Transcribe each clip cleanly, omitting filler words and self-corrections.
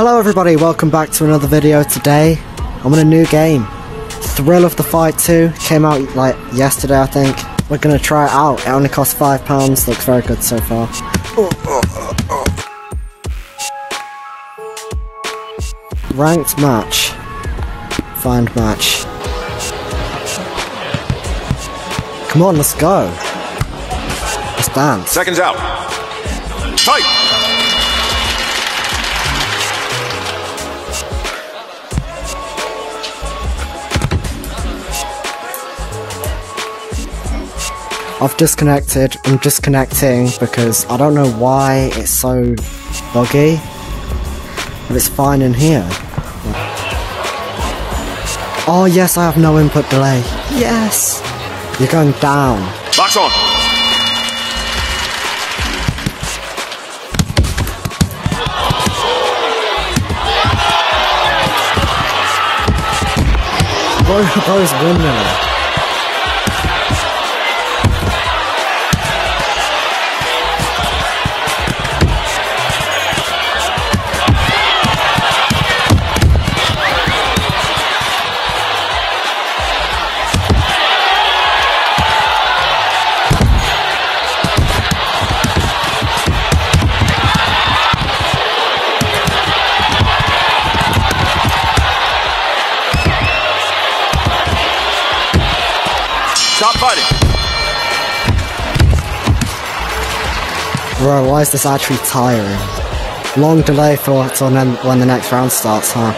Hello everybody, welcome back to another video. Today I'm in a new game, Thrill of the Fight 2. Came out like yesterday, I think. We're gonna try it out. It only costs £5. Looks very good so far. Ranked match. Find match. Come on, let's go. Let's dance. Seconds out. Fight. I've disconnected. I'm disconnecting because I don't know why it's so buggy, but it's fine in here. Oh yes, I have no input delay. Yes! You're going down. Box on! Bro's winning. Stop fighting! Bro, why is this actually tiring? Long delay for until when the next round starts, huh?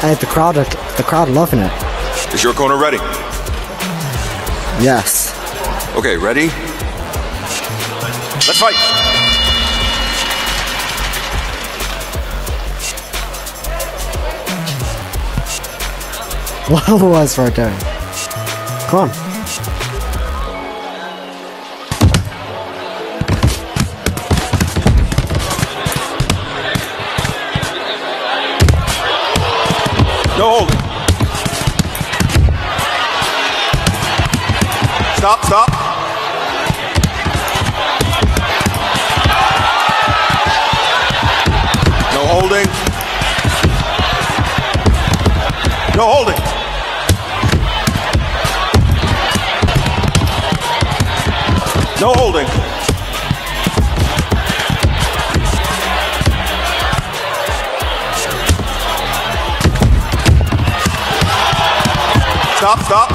Hey, the crowd are loving it. Is your corner ready? Yes. Okay, ready? Let's fight! What was I doing? Come on. No hold. Stop. No holding. No holding. No holding. Stop.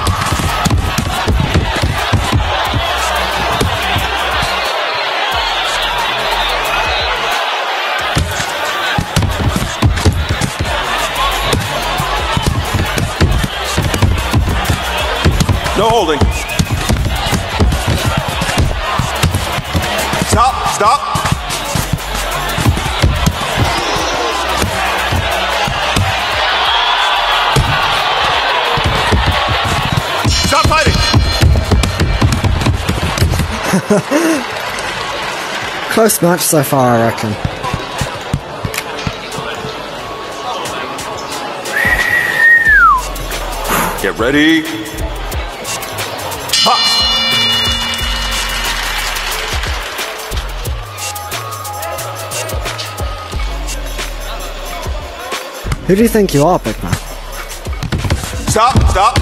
No holding. Stop. Stop fighting. Close match so far, I reckon. Get ready. Hop. Who do you think you are, big man? Stop. Stop.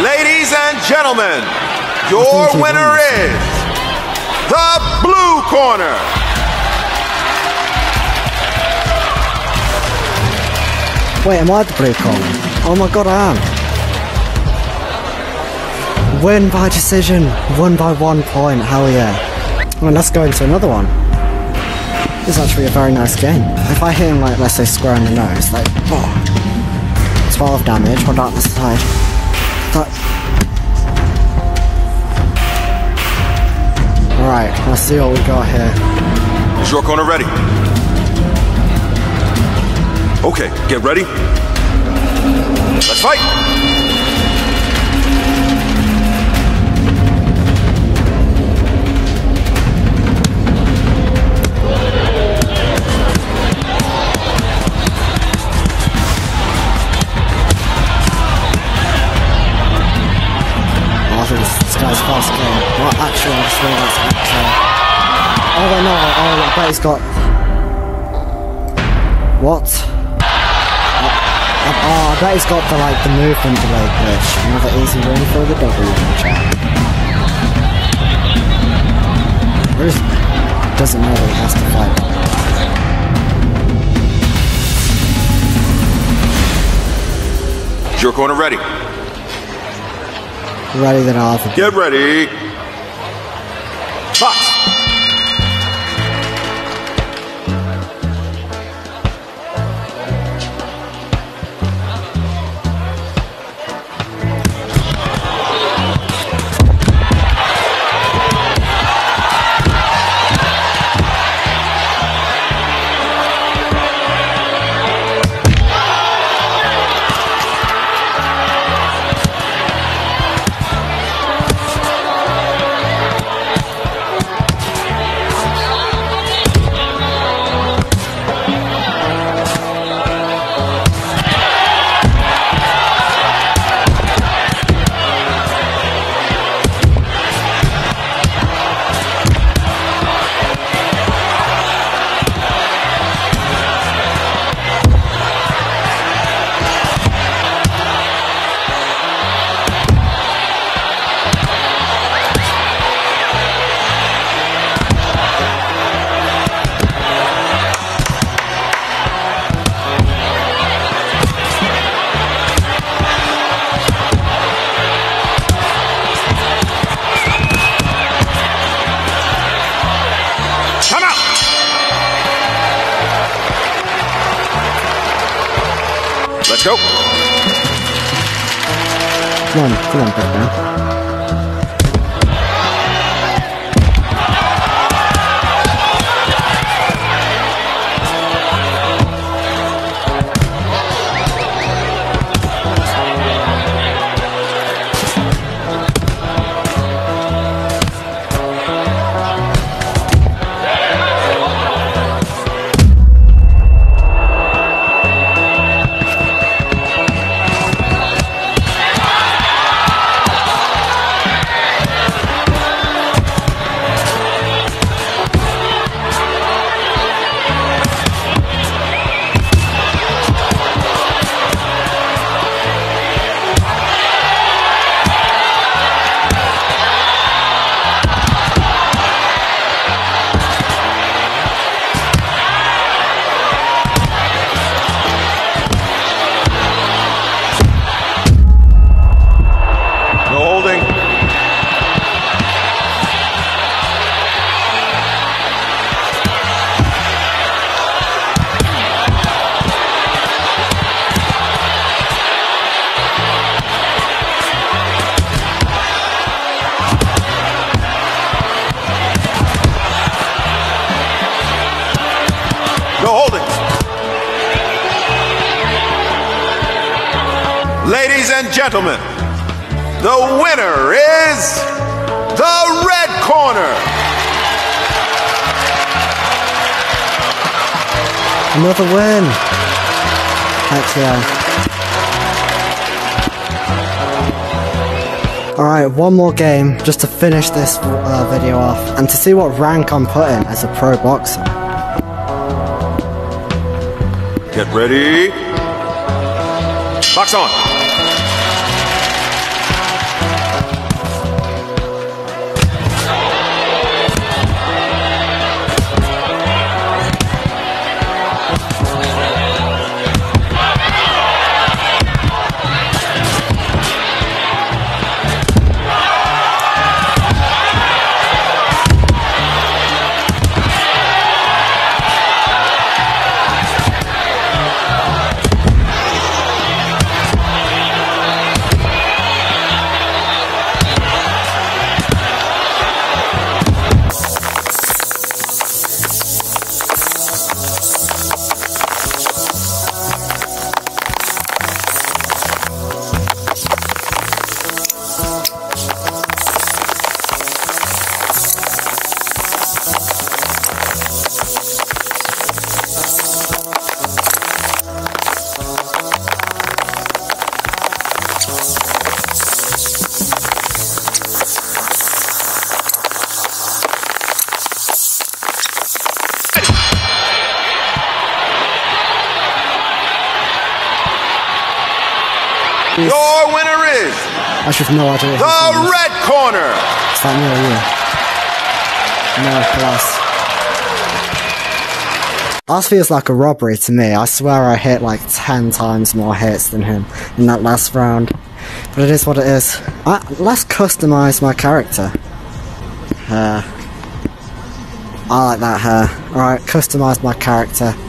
Ladies and gentlemen, your winner is the blue corner, Wait, am I the blue corner? Oh my god, I am. Win by decision, won by 1 point, hell yeah. Well, let's go into another one. This is actually a very nice game. If I hit him, like, let's say square in the nose, like, oh, 12 damage, what about the side? Alright, let's see what we got here. Is your corner ready? Okay, get ready. Let's fight! others, Sky's past game, not actual Australians, actually. Oh, I know, oh, I bet he's got... What? Oh, I bet he's got the, like, the movement delay glitch. Another easy win for the W matchup. Where's... Doesn't know that he has to fight. Is your corner ready? Ready than off. Get ready. Box. Let's go. Come on, Pepper. Ladies and gentlemen, the winner is the red corner. Another win. All right, one more game just to finish this video off and to see what rank I'm putting as a pro boxer. Get ready. Box on. is. I should have no idea. The red corner. It's not near you. No, plus. That feels like a robbery to me. I swear I hit like 10 times more hits than him in that last round. But it is what it is. Let's customise my character. I like that hair. Alright, customise my character.